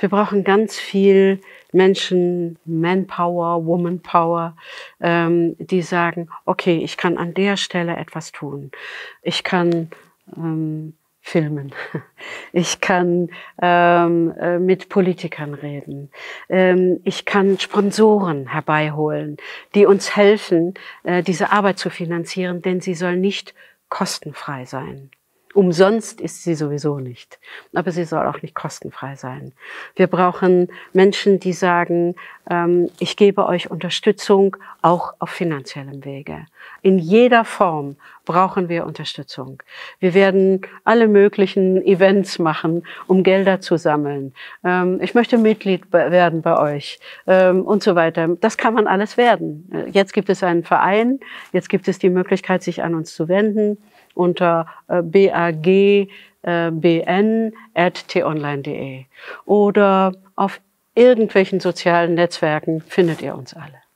Wir brauchen ganz viel Menschen, Manpower, Womanpower, die sagen, okay, ich kann an der Stelle etwas tun. Ich kann filmen. Ich kann mit Politikern reden. Ich kann Sponsoren herbeiholen, die uns helfen, diese Arbeit zu finanzieren, denn sie soll nicht kostenfrei sein. Umsonst ist sie sowieso nicht, aber sie soll auch nicht kostenfrei sein. Wir brauchen Menschen, die sagen, ich gebe euch Unterstützung, auch auf finanziellem Wege. In jeder Form brauchen wir Unterstützung. Wir werden alle möglichen Events machen, um Gelder zu sammeln. Ich möchte Mitglied werden bei euch und so weiter. Das kann man alles werden. Jetzt gibt es einen Verein, jetzt gibt es die Möglichkeit, sich an uns zu wenden unter bagbn@t-online.de oder auf irgendwelchen sozialen Netzwerken findet ihr uns alle.